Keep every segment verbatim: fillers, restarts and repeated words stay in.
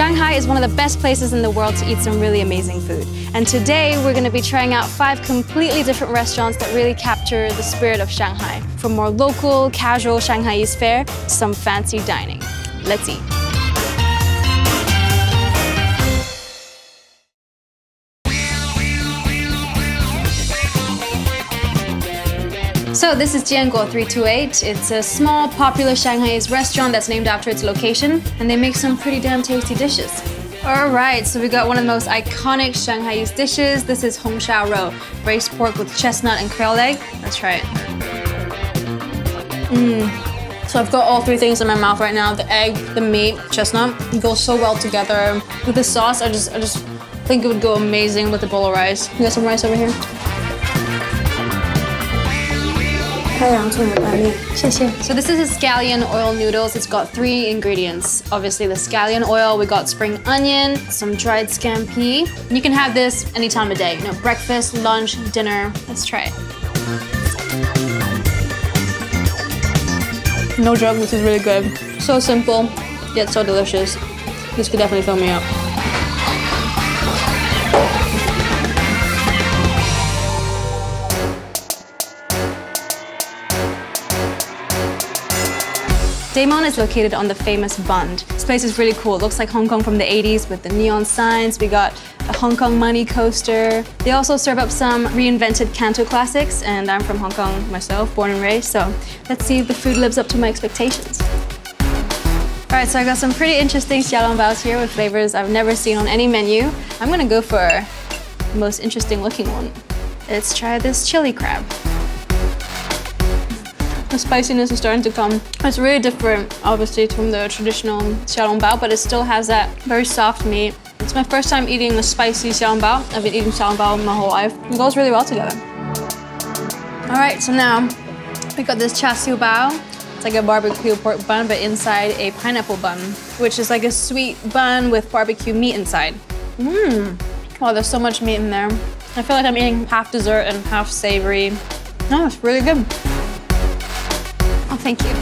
Shanghai is one of the best places in the world to eat some really amazing food. And today we're going to be trying out five completely different restaurants that really capture the spirit of Shanghai. From more local, casual Shanghai's fare to some fancy dining. Let's eat. So this is Jian Guo three two eight. It's a small, popular Shanghai's restaurant that's named after its location, and they make some pretty damn tasty dishes. All right, so we got one of the most iconic Shanghai's dishes. This is Hong Shao Rou, braised pork with chestnut and quail egg. Let's try it. Mmm. So I've got all three things in my mouth right now: the egg, the meat, chestnut. It goes so well together. With the sauce, I just, I just think it would go amazing with a bowl of rice. You got some rice over here? 太阳做的白面,谢谢. So this is a scallion oil noodles. It's got three ingredients. Obviously the scallion oil, we got spring onion, some dried scampi. You can have this any time of day. You know, breakfast, lunch, dinner. Let's try it. No joke, this is really good. So simple, yet so delicious. This could definitely fill me up. Daimon is located on the famous Bund. This place is really cool. It looks like Hong Kong from the eighties with the neon signs. We got a Hong Kong money coaster. They also serve up some reinvented Canto classics, and I'm from Hong Kong myself, born and raised, so let's see if the food lives up to my expectations. All right, so I got some pretty interesting Xiaolongbaos here with flavors I've never seen on any menu. I'm gonna go for the most interesting looking one. Let's try this chili crab. The spiciness is starting to come. It's really different, obviously, from the traditional Xiaolongbao, but it still has that very soft meat. It's my first time eating a spicy Xiaolongbao. I've been eating Xiaolongbao my whole life. It goes really well together. All right, so now we got this Cha siu bao. It's like a barbecue pork bun, but inside a pineapple bun, which is like a sweet bun with barbecue meat inside. Mmm. Oh, there's so much meat in there. I feel like I'm eating half dessert and half savory. No, it's really good. Thank you.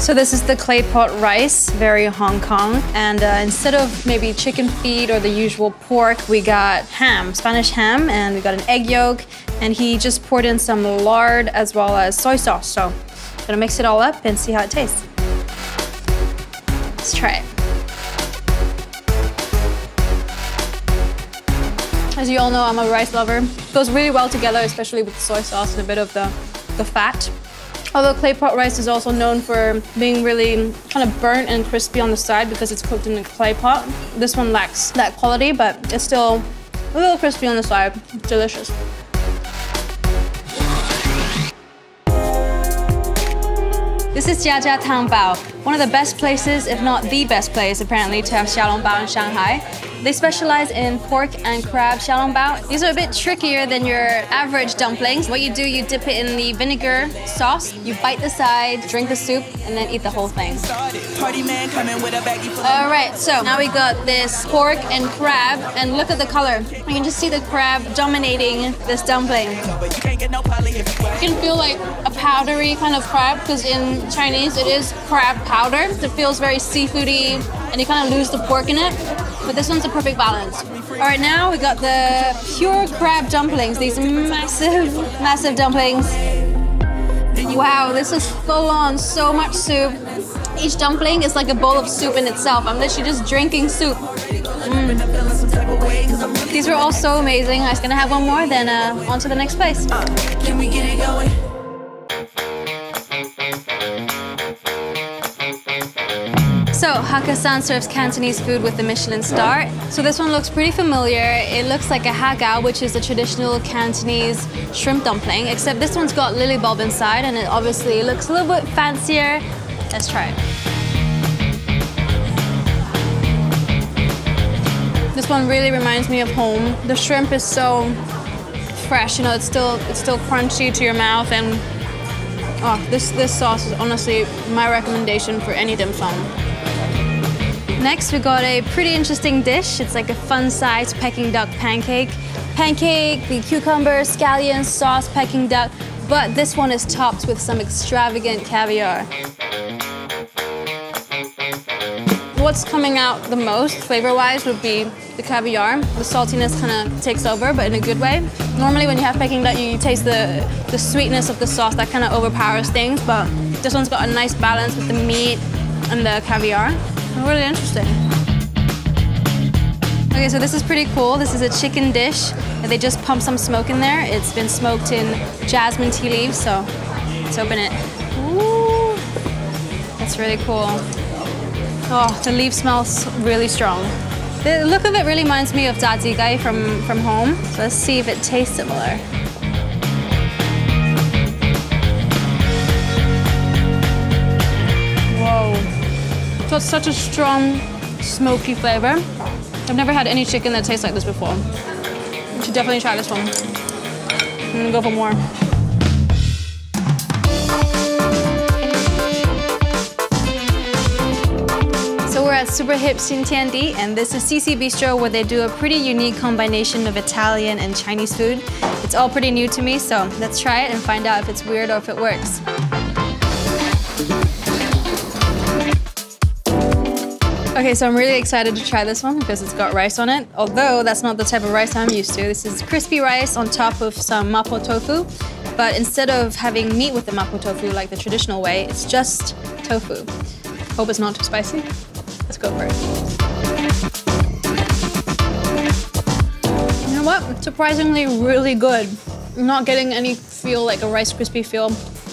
So this is the clay pot rice, very Hong Kong. And uh, instead of maybe chicken feet or the usual pork, we got ham, Spanish ham, and we got an egg yolk. And he just poured in some lard as well as soy sauce. So I'm gonna mix it all up and see how it tastes. Let's try it. As you all know, I'm a rice lover. It goes really well together, especially with the soy sauce and a bit of the the fat. Although clay pot rice is also known for being really kind of burnt and crispy on the side because it's cooked in a clay pot. This one lacks that quality, but it's still a little crispy on the side. It's delicious. This is Jia Jia Tang Bao, one of the best places, if not the best place, apparently, to have Xiaolongbao in Shanghai. They specialize in pork and crab Xiaolongbao. These are a bit trickier than your average dumplings. What you do, you dip it in the vinegar sauce, you bite the side, drink the soup, and then eat the whole thing. All right, so now we got this pork and crab, and look at the color. You can just see the crab dominating this dumpling. You can feel like a powdery kind of crab, because in Chinese, it is crab powder. It feels very seafoody, and you kind of lose the pork in it. But this one's a perfect balance. All right, now we got the pure crab dumplings, these massive, massive dumplings. Wow, this is full on, so much soup. Each dumpling is like a bowl of soup in itself. I'm literally just drinking soup. Mm. These were all so amazing. I was gonna have one more, then uh, on to the next place. Can we get it going? So Hakkasan serves Cantonese food with the Michelin star. So this one looks pretty familiar. It looks like a ha gao, which is a traditional Cantonese shrimp dumpling, except this one's got lily bulb inside, and it obviously looks a little bit fancier. Let's try it. This one really reminds me of home. The shrimp is so fresh, you know, it's still it's still crunchy to your mouth, and oh, this this sauce is honestly my recommendation for any dim sum. Next, we got a pretty interesting dish. It's like a fun-sized Peking duck pancake. Pancake, the cucumber, scallion, sauce, Peking duck, but this one is topped with some extravagant caviar. What's coming out the most, flavor-wise, would be the caviar. The saltiness kind of takes over, but in a good way. Normally when you have Peking duck, you, you taste the, the sweetness of the sauce that kind of overpowers things, but this one's got a nice balance with the meat and the caviar. Really interesting. Okay, so this is pretty cool. This is a chicken dish. They just pumped some smoke in there. It's been smoked in jasmine tea leaves, so let's open it. Ooh, that's really cool. Oh, the leaf smells really strong. The look of it really reminds me of Dadi gai from, from home. So let's see if it tastes similar. Whoa. So it's such a strong, smoky flavor. I've never had any chicken that tastes like this before. You should definitely try this one. I'm gonna go for more. At super hip Xin Tian Di, and this is Xixi Bistro, where they do a pretty unique combination of Italian and Chinese food. It's all pretty new to me, so let's try it and find out if it's weird or if it works. Okay, so I'm really excited to try this one because it's got rice on it, although that's not the type of rice I'm used to. This is crispy rice on top of some Mapo tofu, but instead of having meat with the Mapo tofu like the traditional way, it's just tofu. Hope it's not too spicy. Let's go for it. You know what? Surprisingly really good. I'm not getting any feel like a Rice Krispie feel.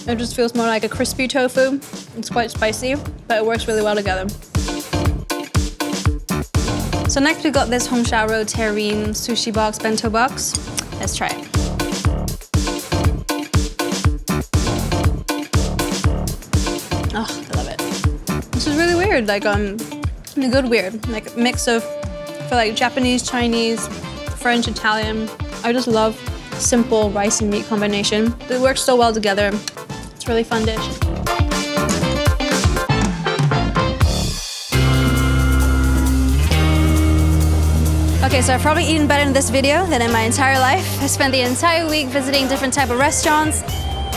It just feels more like a crispy tofu. It's quite spicy, but it works really well together. So next we got this Hong Shao Rou terrine sushi box, bento box. Let's try it. Oh, I love it. This is really weird, like um. a good weird, like a mix of, I feel like Japanese, Chinese, French, Italian. I just love simple rice and meat combination. It works so well together. It's a really fun dish. Okay, so I've probably eaten better in this video than in my entire life. I spent the entire week visiting different type of restaurants.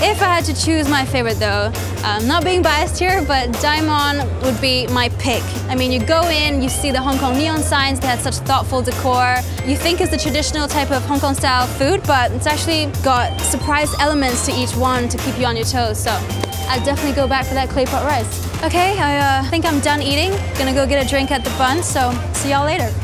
If I had to choose my favorite though, um, not being biased here, but Daimon would be my pick. I mean, you go in, you see the Hong Kong neon signs, they had such thoughtful decor. You think it's the traditional type of Hong Kong style food, but it's actually got surprise elements to each one to keep you on your toes, so I'd definitely go back for that clay pot rice. Okay, I uh, think I'm done eating. Gonna go get a drink at the Bund, so see y'all later.